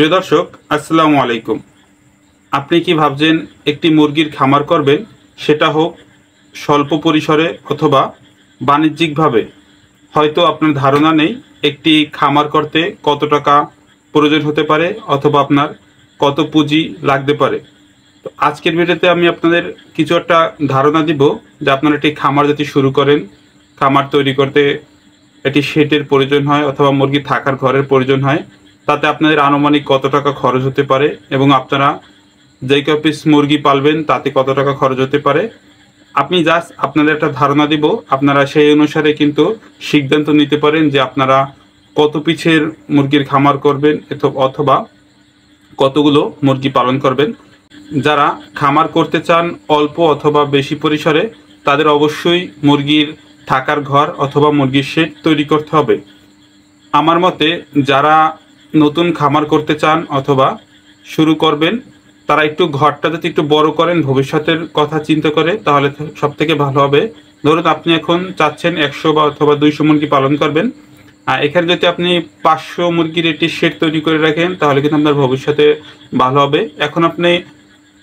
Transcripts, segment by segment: প্রিয় দর্শক আসসালামু আলাইকুম। আপনি কি ভাবছেন একটি মুরগির খামার করবেন, সেটা হোক স্বল্প পরিসরে অথবা বাণিজ্যিকভাবে? হয়তো আপনার ধারণা নেই একটি খামার করতে কত টাকা প্রয়োজন হতে পারে অথবা আপনার কত পুঁজি লাগতে পারে। তো আজকের ভিডিওতে আমি আপনাদের কিছু একটা ধারণা দিব যে আপনারা একটি খামার যদি শুরু করেন, খামার তৈরি করতে একটি শেডের প্রয়োজন হয় অথবা মুরগি থাকার ঘরের প্রয়োজন হয়, তাতে আপনাদের আনুমানিক কত টাকা খরচ হতে পারে এবং আপনারা যেই কয় পিস মুরগি পালবেন তাতে কত টাকা খরচ হতে পারে। আপনি জাস্ট আপনাদের একটা ধারণা দিব, আপনারা সেই অনুসারে কিন্তু সিদ্ধান্ত নিতে পারেন যে আপনারা কত পিসের মুরগির খামার করবেন অথবা কতগুলো মুরগি পালন করবেন। যারা খামার করতে চান অল্প অথবা বেশি পরিসরে, তাদের অবশ্যই মুরগির থাকার ঘর অথবা মুরগির শেড তৈরি করতে হবে। আমার মতে যারা নতুন খামার করতে চান অথবা শুরু করবেন, তারা একটু ঘরটা যদি একটু বড় করেন, ভবিষ্যতের কথা চিন্তা করে, তাহলে সব থেকে ভালো হবে। ধরুন আপনি এখন চাচ্ছেন 100 বা অথবা 200 মুরগি পালন করবেন, আর এখানে যদি আপনি 500 মুরগির একটি শেড তৈরি করে রাখেন তাহলে কিন্তু আপনার ভবিষ্যতে ভালো হবে। এখন আপনি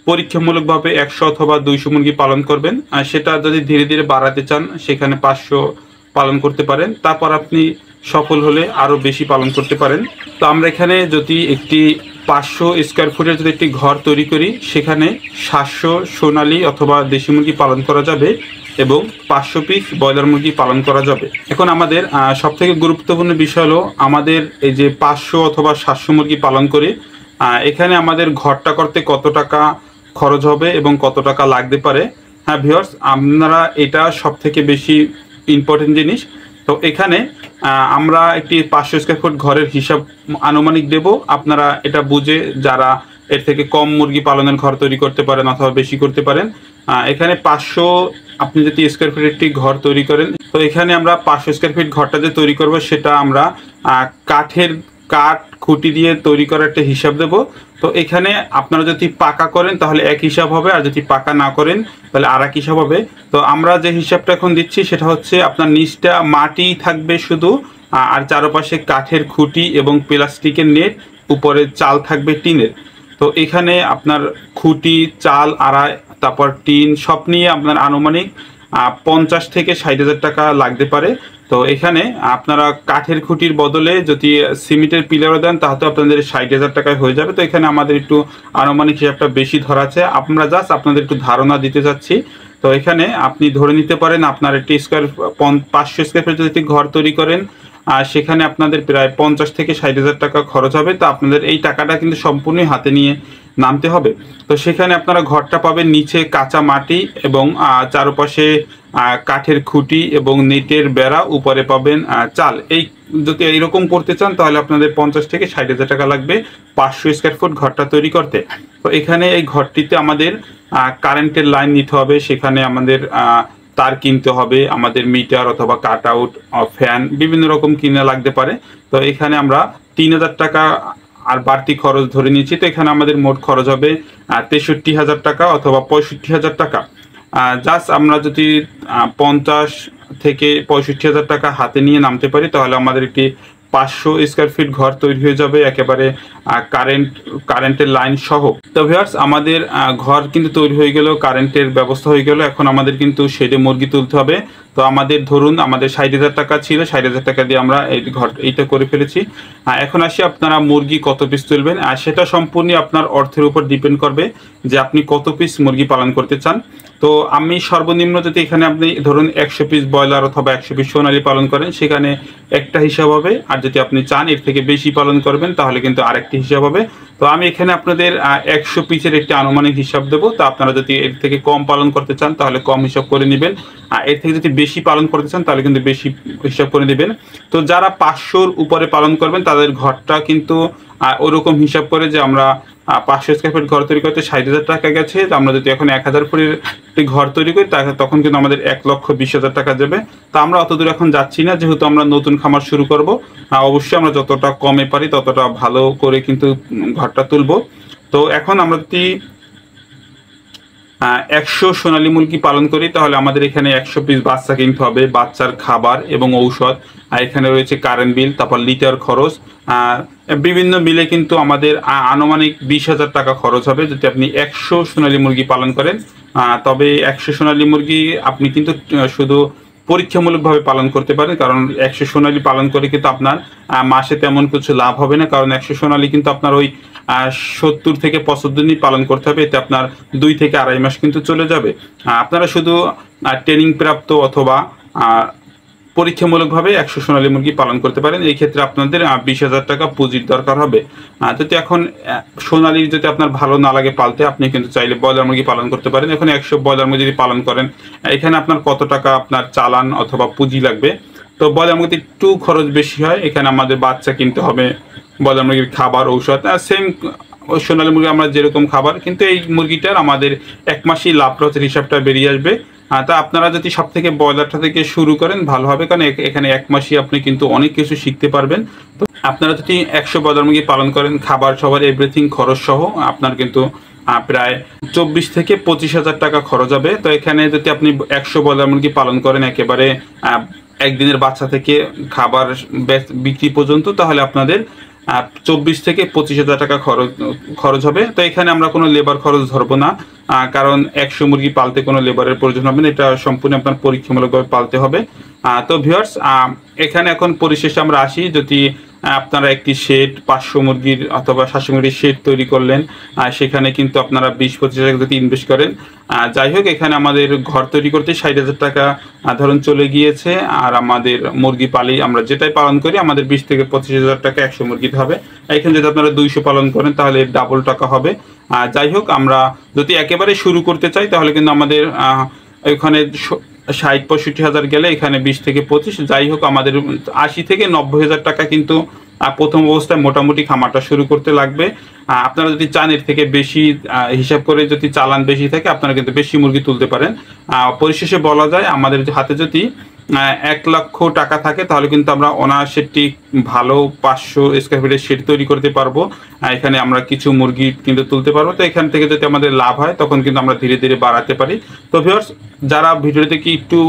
পরীক্ষামূলকভাবে 100 অথবা 200 মুরগি পালন করবেন, আর সেটা যদি ধীরে ধীরে বাড়াতে চান সেখানে 500 পালন করতে পারেন, তারপর আপনি সফল হলে আরও বেশি পালন করতে পারেন। তো আমরা এখানে যদি একটি 500 স্কোয়ার ফুটের যদি একটি ঘর তৈরি করি, সেখানে 700 সোনালি অথবা দেশি মুরগি পালন করা যাবে এবং 500 পিস ব্রয়লার মুরগি পালন করা যাবে। এখন আমাদের সবথেকে গুরুত্বপূর্ণ বিষয় হলো আমাদের এই যে 500 অথবা 700 মুরগি পালন করে, এখানে আমাদের ঘরটা করতে কত টাকা খরচ হবে এবং কত টাকা লাগতে পারে। হ্যাঁ ভিউয়ার্স, আপনারা এটা সবথেকে বেশি ইম্পর্টেন্ট জিনিস। তো এখানে আমরা একটি 500 স্কোয়ার ফুট ঘরের হিসাব আনুমানিক দেব। আপনারা এটা বুঝে যারা এর থেকে কম মুরগি পালনের ঘর তৈরি করতে পারেন অথবা বেশি করতে পারেন। এখানে 500 আপনি যদি স্কোয়ার ফিট একটি ঘর তৈরি করেন, তো এখানে আমরা 500 স্কোয়ার ফিট ঘরটা যে তৈরি করব সেটা আমরা কাঠ খুঁটি দিয়ে তৈরি করার একটা হিসাব দেব। তো এখানে আপনারা যদি পাকা করেন তাহলে এক হিসাব হবে, আর যদি পাকা না করেন তাহলে আর এক হিসাব হবে। তো আমরা যে হিসাবটা এখন দিচ্ছি সেটা হচ্ছে আপনার নিচটা মাটি থাকবে শুধু, আর চারপাশে কাঠের খুঁটি এবং প্লাস্টিকের নেট, উপরে চাল থাকবে টিনের। তো এখানে আপনার খুঁটি, চাল, আড়াই, তারপর টিন সব নিয়ে আপনার আনুমানিক 50 থেকে 60 হাজার টাকা লাগতে পারে। তো এখানে আপনারা কাঠের খুঁটির বদলে যদি সিমেন্টের পিলারও দেন তাহলে আপনাদের 60 হাজার টাকায় হয়ে যাবে। তো এখানে আমাদের একটু আনুমানিক হিসাবটা বেশি ধরা আছে, আমরা জাস্ট আপনাদের একটু ধারণা দিতে চাচ্ছি। তো এখানে আপনি ধরে নিতে পারেন আপনার একটি 500 স্কোয়ার ফিট যদি ঘর তৈরি করেন, আর সেখানে আপনাদের প্রায় 50 থেকে 60 হাজার টাকা খরচ হবে। তো আপনাদের এই টাকাটা কিন্তু সম্পূর্ণ হাতে নিয়ে নামতে হবে। তো সেখানে আপনারা ঘরটা পাবেন নিচে কাঁচা মাটি এবং চারপাশে কাঠের খুঁটি এবং নেটের বেড়া, উপরে পাবেন চাল। যদি এইরকম করতে চান তাহলে আপনাদের 50 থেকে 60 হাজার টাকা লাগবে 500 স্কোয়ার ফুট ঘরটা তৈরি করতে। তো এখানে এই ঘরটিতে আমাদের কারেন্টের লাইন নিতে হবে, সেখানে আমাদের তার কিনতে হবে, আমাদের মিটার অথবা কাট আউট, ফ্যান বিভিন্ন রকম কিনা লাগতে পারে। তো এখানে আমরা 3000 টাকা আর বাড়তি খরচ ধরে নিয়েছি। তো এখানে আমাদের মোট খরচ হবে 63000 টাকা অথবা 65000 টাকা। জাস্ট আমরা যদি 50 থেকে 65000 টাকা হাতে নিয়ে নামতে পারি তাহলে আমাদের একটি 500 স্কোয়ার ফিট ঘর তৈরি হয়ে যাবে একেবারে কারেন্টের লাইন সহ। তো ভিউয়ার্স, আমাদের ঘর কিন্তু তৈরি হয়ে গেল, কারেন্টের ব্যবস্থা হয়ে গেল। এখন আমাদের কিন্তু শেডে মুরগি তুলতে হবে। তো আমাদের ধরুন আমাদের 60 হাজার টাকা ছিল, 60 হাজার টাকা দিয়ে আমরা এই ঘর এইটা করে ফেলেছি। এখন আসি আপনারা মুরগি কত পিস তুলবেন, আর সেটা সম্পূর্ণ আপনার অর্থের উপর ডিপেন্ড করবে যে আপনি কত পিস মুরগি পালন করতে চান। তো আমি সর্বনিম্ন যদি এখানে আপনি ধরুন 100 পিস ব্রয়লার অথবা 100 পিস সোনালি পালন করেন সেখানে একটা হিসাব হবে, আর যদি আপনি চান এর থেকে বেশি পালন করবেন তাহলে কিন্তু আরেকটি হিসাব হবে। তো আমি এখানে আপনাদের 100 পিসের একটি আনুমানিক হিসাব দেবো। তো আপনারা যদি এর থেকে কম পালন করতে চান তাহলে কম হিসাব করে নেবেন, আর এর থেকে যদি বেশি পালন করতে চান তাহলে কিন্তু বেশি হিসাব করে নেবেন। তো যারা 500র উপরে পালন করবেন তাদের ঘরটা কিন্তু ওরকম হিসাব করে যে আমরা 500 স্কোয়ার ফিট ঘর তৈরি করতে 60 হাজার টাকা গেছে, আমরা যদি এখন 1000 ফুটের একটি ঘর তৈরি করি তখন কিন্তু আমাদের 1,20,000 টাকা যাবে। তা আমরা অতদূর এখন যাচ্ছি না, যেহেতু আমরা নতুন খামার শুরু করব, অবশ্যই আমরা যতটা কমে পারি ততটা ভালো করে কিন্তু ঘরটা তুলব। তো এখন আমরা যদি 100 সোনালী মুরগি পালন করি তাহলে আমাদের এখানে 100 পিস বাচ্চা কিনতে হবে, বাচ্চার খাবার এবং ঔষধ, আর এখানে রয়েছে কারেন্ট বিল, তারপর লিটার খরচ, विभिन्न मिले किन्तु आमादेर आनुमानिक 20,000 टाका खरच होबे यदि आपनि 100 सोनाली मुरगी पालन करें। तबे 100 सोनाली मुरगी आपनि किन्तु शुधु परीक्षामूलक भावे पालन करते पारें कारण 100 सोनाली पालन करे किन्तु आपनार मासे तेमन किछु लाभ होबे ना कारण 100 सोनाली किन्तु आपनार ओई 70 थेके 75 दिन पालन करते होबे एते आपनार 2 थेके 2.5 मास किन्तु चले जाबे। आपनारा शुधु ट्रेनिंग प्राप्त अथवा परीक्षामूलक भावे 100 सोनाली मुरगी पालन करते पारेन এই ক্ষেত্রে আপনাদের 20,000 টাকা পুঁজির দরকার হবে। যদি এখন সোনালী যদি আপনার ভালো না লাগে পালতে আপনি কিন্তু চাইলে ব্রয়লার মুরগি পালন করতে পারেন। এখন 100 ব্রয়লার মুরগি যদি পালন করেন এখানে আপনার কত টাকা আপনার চালান অথবা পুঁজি লাগবে। তো ব্রয়লার মুরগিতে একটু খরচ বেশি হয় এখানে আমাদের বাচ্চা কিনতে হবে ব্রয়লার মুরগির খাবার ঔষধ আর সেম সোনালী মুরগি আমরা যেরকম খাবার কিন্তু এই মুরগিটার আমাদের এক মাসই লাভ খরচের হিসাবটা বেরিয়ে আসবে। তা আপনারা যদি সব থেকে ব্রয়লারটা থেকে শুরু করেন ভালো হবে কারণ এখানে এক মাসই আপনি কিন্তু অনেক কিছু শিখতে পারবেন। তো আপনারা যদি 100 ব্রয়লার মুরগি পালন করেন খাবার সবার এভরিথিং খরচ সহ আপনার কিন্তু প্রায় 24 থেকে 25,000 টাকা খরচ হবে। তো এখানে যদি আপনি 100 ব্রয়লার মুরগি পালন করেন একেবারে একদিনের বাচ্চা থেকে খাবার বিক্রি পর্যন্ত তাহলে আপনাদের 24 থেকে 25,000 টাকা খরচ হবে। তো এখানে আমরা কোনো লেবার খরচ ধরবো না কারণ 100 মুরগি পালতে কোনো লেবারের প্রয়োজন হবে না এটা সম্পূর্ণ আপনার পরীক্ষামূলকভাবে পালতে হবে। তো ভিউয়ার্স এখানে এখন পরিশেষে আমরা আসি যদি আপনারা একটি শেড 500 মুরগির অথবা 700 মুরগির শেড তৈরি করলেন সেখানে কিন্তু আপনারা 20-25 টাকা যদি ইনভেস্ট করেন যাই হোক এখানে আমাদের ঘর তৈরি করতে 60,000 টাকা ধরুন চলে গিয়েছে আর আমাদের মুরগি পালি আমরা যেটাই পালন করি আমাদের 20 থেকে 25,000 টাকা 100 মুরগিতে হবে। এখানে যদি আপনারা 200 পালন করেন তাহলে ডাবল টাকা হবে। যাই হোক আমরা যদি একেবারে শুরু করতে চাই তাহলে কিন্তু আমাদের ওখানে 60-65,000 গেলে এখানে 20 থেকে 25 যাই হোক আমাদের 80 থেকে 90,000 টাকা কিন্তু প্রথম অবস্থায় মোটামুটি খামারটা শুরু করতে লাগবে। আপনারা যদি চান এর থেকে বেশি হিসাব করে যদি চালান বেশি থাকে আপনারা কিন্তু বেশি মুরগি তুলতে পারেন। পরিশেষে বলা যায় আমাদের হাতে যদি 1 লক্ষ টাকা থাকে তাহলে কিন্তু আমরা অনায়াসেরটি ভালো 500 স্কোয়ার ফিটের শেড তৈরি করতে পারবো। এখানে আমরা কিছু মুরগি কিন্তু তুলতে পারবো। তো এখান থেকে যদি আমাদের লাভ হয় তখন কিন্তু আমরা ধীরে ধীরে বাড়াতে পারি। তো ভিউয়ার্স যারা ভিডিওতে কি একটু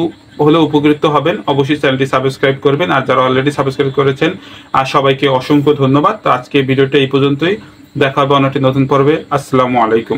হলে উপকৃত হবেন অবশ্যই চ্যানেলটি সাবস্ক্রাইব করবেন আর যারা অলরেডি সাবস্ক্রাইব করেছেন আর সবাইকে অসংখ্য ধন্যবাদ। তো আজকে ভিডিওটা এই পর্যন্তই দেখা হবে অন্য একটি নতুন পর্বে। আসসালামু আলাইকুম।